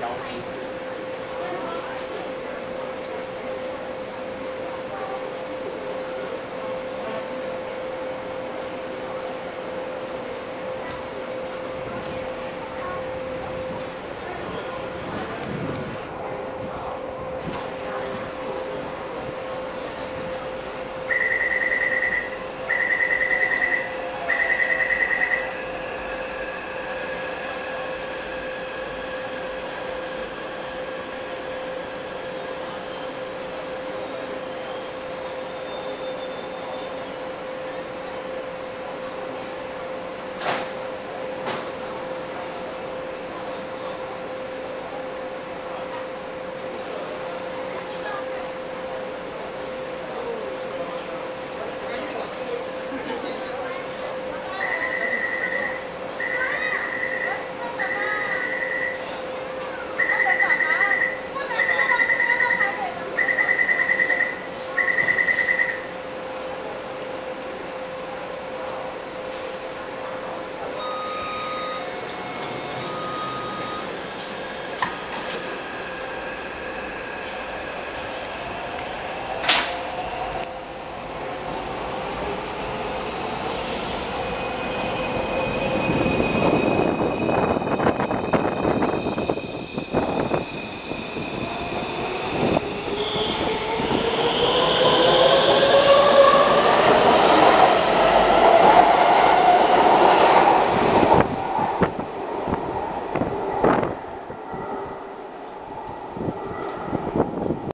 消息。